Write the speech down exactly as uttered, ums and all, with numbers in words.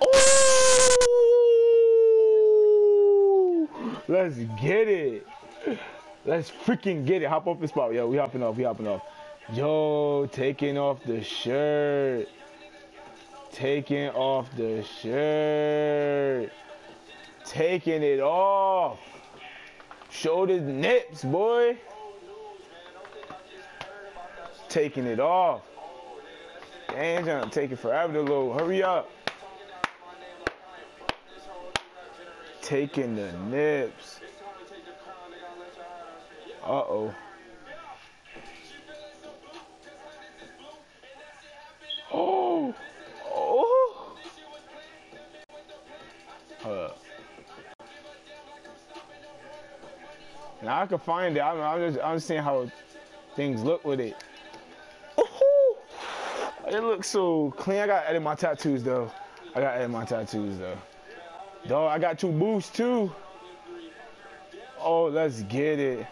Oh! Let's get it. Let's freaking get it. Hop off the spot. Yo, we hopping off. We hopping off. Yo, taking off the shirt. Taking off the shirt. Taking it off. Show the nips, boy. Taking it off. Damn, John, taking forever to load. Hurry up. Taking the nips. Uh-oh. Oh. Oh. Hold up. Now I can find it. I'm, I'm just, I'm just seeing how things look with it. It looks so clean. I gotta edit my tattoos though. I gotta edit my tattoos though. Dog, I got two boots too. Oh, let's get it.